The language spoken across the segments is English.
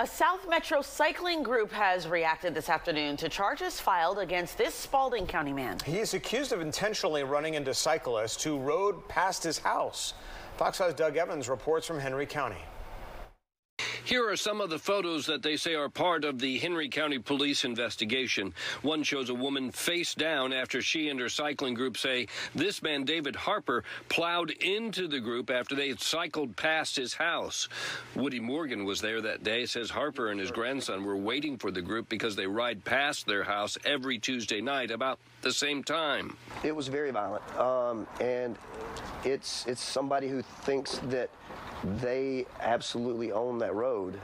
A South Metro cycling group has reacted this afternoon to charges filed against this Spalding County man. He is accused of intentionally running into cyclists who rode past his house. Fox 5's Doug Evans reports from Henry County. Here are some of the photos that they say are part of the Henry County Police investigation. One shows a woman face down after she and her cycling group say this man, David Harper, plowed into the group after they had cycled past his house. Woody Morgan was there that day, says Harper and his grandson were waiting for the group because they ride past their house every Tuesday night about the same time. It was very violent, and it's somebody who thinks that they absolutely own that road,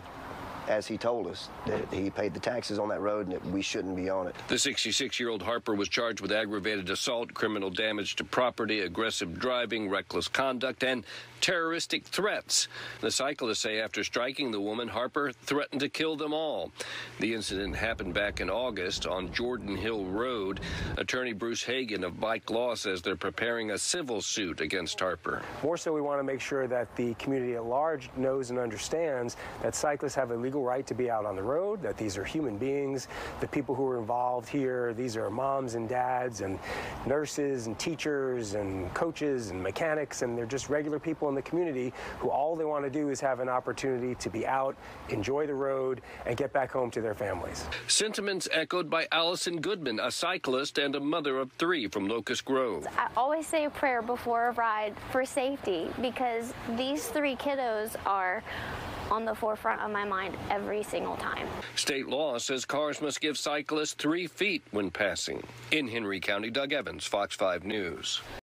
as he told us, that he paid the taxes on that road and that we shouldn't be on it. The 66-year-old Harper was charged with aggravated assault, criminal damage to property, aggressive driving, reckless conduct, and terroristic threats. The cyclists say after striking the woman, Harper threatened to kill them all. The incident happened back in August on Jordan Hill Road. Attorney Bruce Hagen of Bike Law says they're preparing a civil suit against Harper. More so, we want to make sure that the community at large knows and understands that cyclists have a legal right to be out on the road, that these are human beings. The people who are involved here, these are moms and dads and nurses and teachers and coaches and mechanics, and they're just regular people in the community who all they want to do is have an opportunity to be out, enjoy the road, and get back home to their families. Sentiments echoed by Allison Goodman, a cyclist and a mother of three from Locust Grove. I always say a prayer before a ride for safety, because these three kiddos are on the forefront of my mind every single time. State law says cars must give cyclists 3 feet when passing. In Henry County, Doug Evans, Fox 5 News.